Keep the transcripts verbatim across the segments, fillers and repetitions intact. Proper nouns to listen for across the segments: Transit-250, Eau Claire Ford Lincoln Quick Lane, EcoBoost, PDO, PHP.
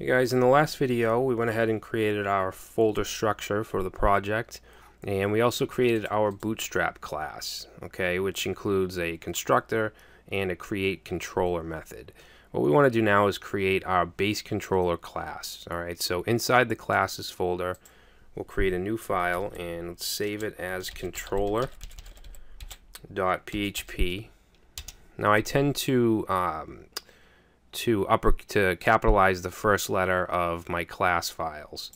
Hey guys, in the last video we went ahead and created our folder structure for the project, and we also created our Bootstrap class, okay, which includes a constructor and a create controller method. What we want to do now is create our base controller class. Alright, so inside the classes folder we'll create a new file and save it as controller dot P H P. Now I tend to um, to upper to capitalize the first letter of my class files.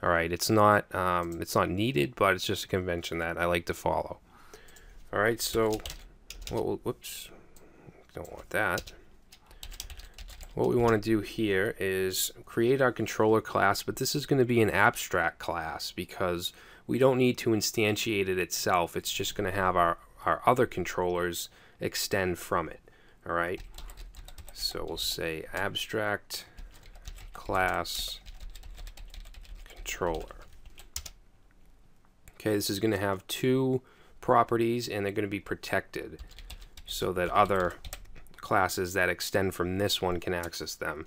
All right, it's not um, it's not needed, but it's just a convention that I like to follow. All right, so what, whoops, don't want that. What we want to do here is create our controller class, but this is going to be an abstract class because we don't need to instantiate it itself. It's just going to have our our other controllers extend from it. All right. So we'll say abstract class controller. Okay, this is going to have two properties and they're going to be protected so that other classes that extend from this one can access them.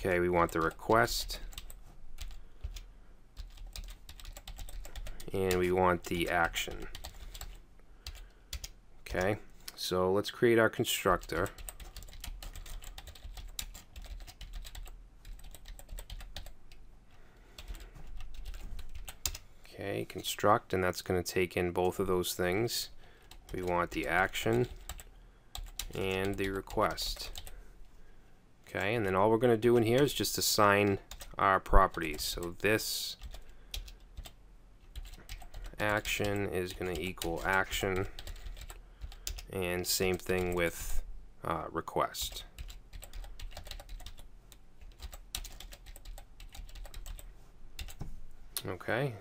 Okay, we want the request and we want the action. Okay, so let's create our constructor. Okay, construct, and that's going to take in both of those things. We want the action and the request. Okay, and then all we're going to do in here is just assign our properties. So this action is going to equal action, and same thing with uh, request. Okay.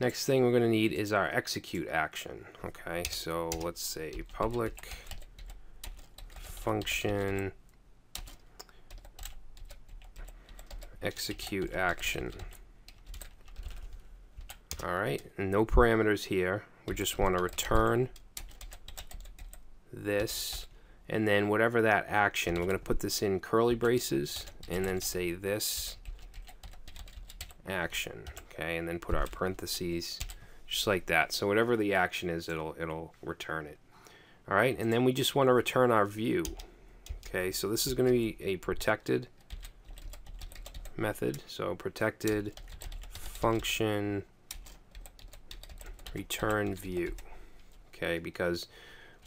Next thing we're going to need is our execute action. Okay, so let's say public function execute action. All right, no parameters here. We just want to return this, and then whatever that action, we're going to put this in curly braces and then say this action. Okay, and then put our parentheses just like that. So whatever the action is, it'll it'll return it. All right, and then we just want to return our view. Okay, so this is going to be a protected method. So protected function return view. Okay, because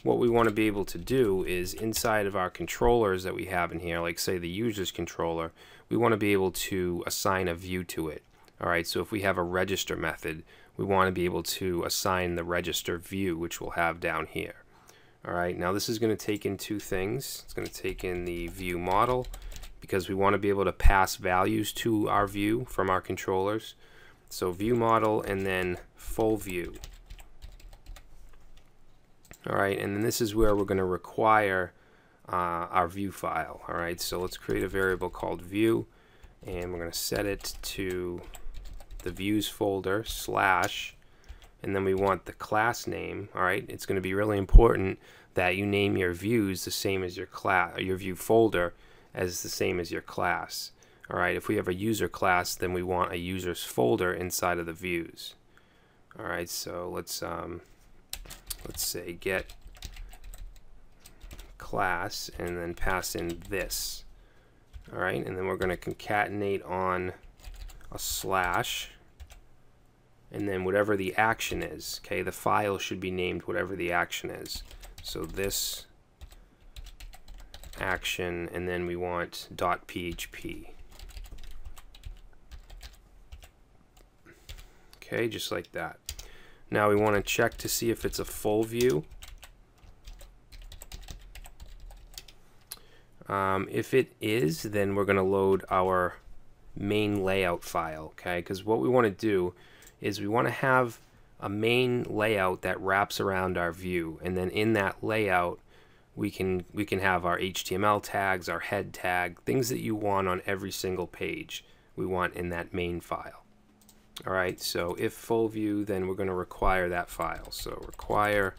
what we want to be able to do is inside of our controllers that we have in here, like say the user's controller, we want to be able to assign a view to it. All right, so if we have a register method, we want to be able to assign the register view, which we'll have down here. All right, now this is going to take in two things. It's going to take in the view model because we want to be able to pass values to our view from our controllers. So view model and then full view. All right, and then this is where we're going to require uh, our view file. All right, so let's create a variable called view, and we're going to set it to the views folder slash, and then we want the class name. All right, it's going to be really important that you name your views the same as your class, your view folder as the same as your class. All right, if we have a user class, then we want a user's folder inside of the views. All right, so let's um, let's say get class and then pass in this. All right, and then we're going to concatenate on a slash, and then whatever the action is. Okay, the file should be named whatever the action is. So this action, and then we want .php. Okay, just like that. Now we want to check to see if it's a full view. Um, if it is, then we're going to load our main layout file, okay? Because what we want to do is we want to have a main layout that wraps around our view, and then in that layout we can we can have our H T M L tags, our head tag, things that you want on every single page we want in that main file. All right, so if full view, then we're going to require that file. So require,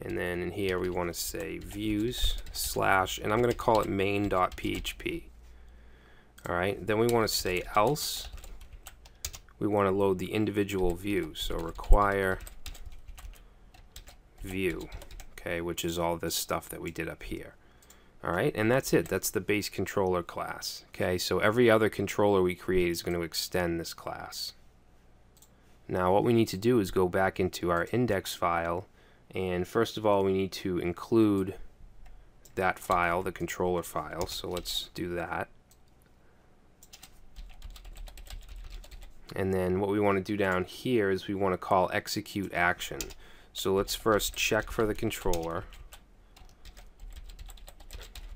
and then in here we want to say views slash, and I'm going to call it main.php. All right, then we want to say else. We want to load the individual views. So require view, okay, which is all this stuff that we did up here. All right, and that's it. That's the base controller class, okay? So every other controller we create is going to extend this class. Now what we need to do is go back into our index file, and first of all we need to include that file, the controller file. So let's do that. And then what we want to do down here is we want to call execute action. So let's first check for the controller.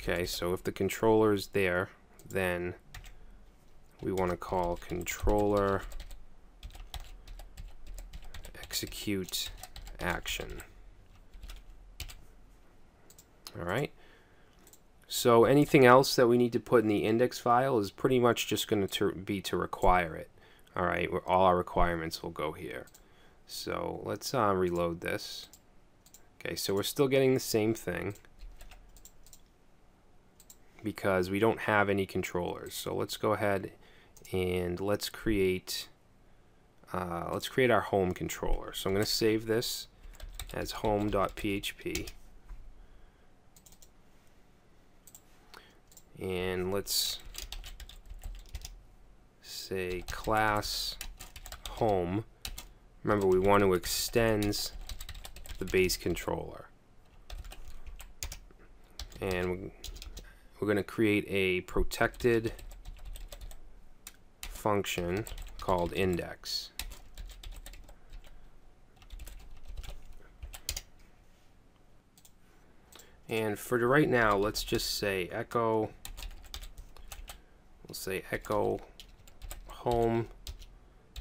Okay, so if the controller is there, then we want to call controller execute action. All right. So anything else that we need to put in the index file is pretty much just going to be to require it. All right, all our requirements will go here. So let's uh, reload this. Okay, so we're still getting the same thing because we don't have any controllers. So let's go ahead and let's create uh, let's create our home controller. So I'm going to save this as home.php. And let's say class home. Remember, we want to extend the base controller. And we're going to create a protected function called index. And for right now, let's just say echo. We'll say echo home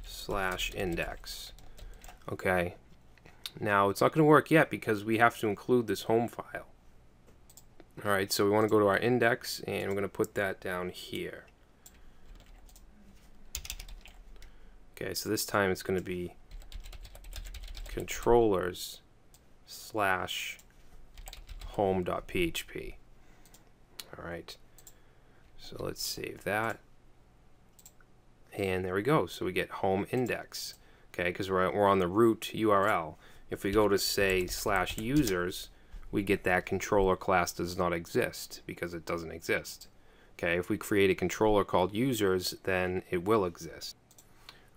slash index. Okay, now it's not going to work yet because we have to include this home file. All right, so we want to go to our index and we're going to put that down here. Okay, so this time it's going to be controllers slash home.php. All right, so let's save that. And there we go. So we get home index, okay, because we're, we're on the root U R L. If we go to, say, slash users, we get that controller class does not exist because it doesn't exist. Okay, if we create a controller called users, then it will exist.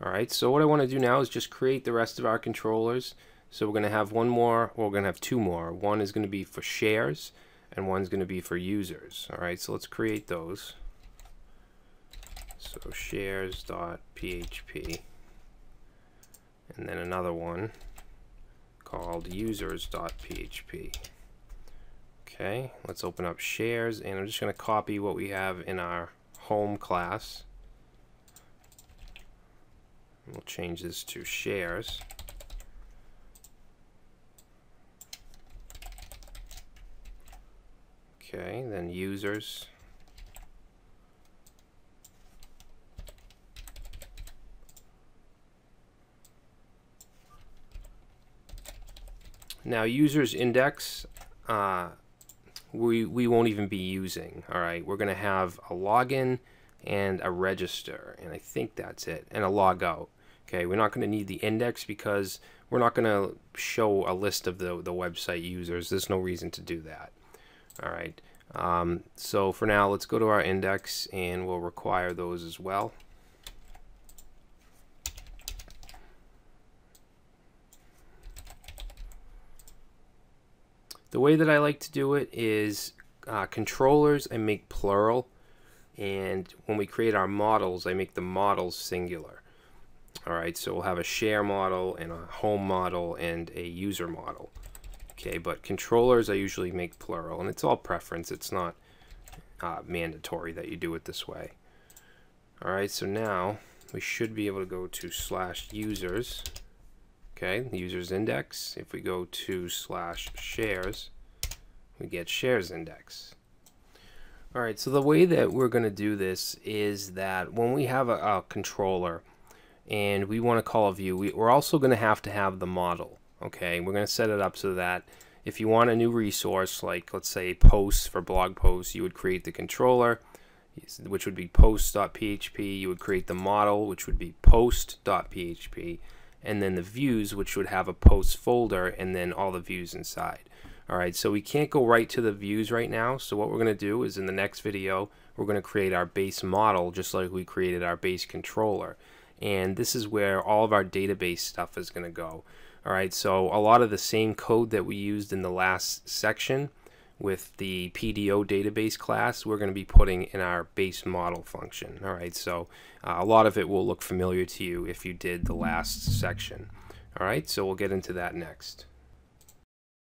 All right, so what I want to do now is just create the rest of our controllers. So we're going to have one more, well, we're going to have two more. One is going to be for shares, and one's going to be for users. All right, so let's create those. So shares.php, and then another one called users.php. Okay, let's open up shares, and I'm just going to copy what we have in our home class. We'll change this to shares. Okay, then users. Now users index, uh, we, we won't even be using, all right? We're gonna have a login and a register, and I think that's it, and a logout. Okay, we're not gonna need the index because we're not gonna show a list of the, the website users. There's no reason to do that, all right? Um, so for now, let's go to our index and we'll require those as well. The way that I like to do it is uh, controllers I make plural, and when we create our models I make the models singular. Alright, so we'll have a share model and a home model and a user model. Okay, but controllers I usually make plural, and it's all preference. It's not uh, mandatory that you do it this way. Alright, so now we should be able to go to slash users. Okay, the users index. If we go to slash shares, we get shares index. All right, so the way that we're going to do this is that when we have a, a controller and we want to call a view, we, we're also going to have to have the model. Okay, we're going to set it up so that if you want a new resource, like let's say posts for blog posts, you would create the controller. which would be post.php. You would create the model, which would be post.php, and then the views, which would have a post folder and then all the views inside. Alright, so we can't go right to the views right now, so what we're going to do is in the next video we're going to create our base model just like we created our base controller, and this is where all of our database stuff is going to go. Alright, so a lot of the same code that we used in the last section with the P D O database class, we're going to be putting in our base model function. Alright, so uh, a lot of it will look familiar to you if you did the last section. Alright, so we'll get into that next.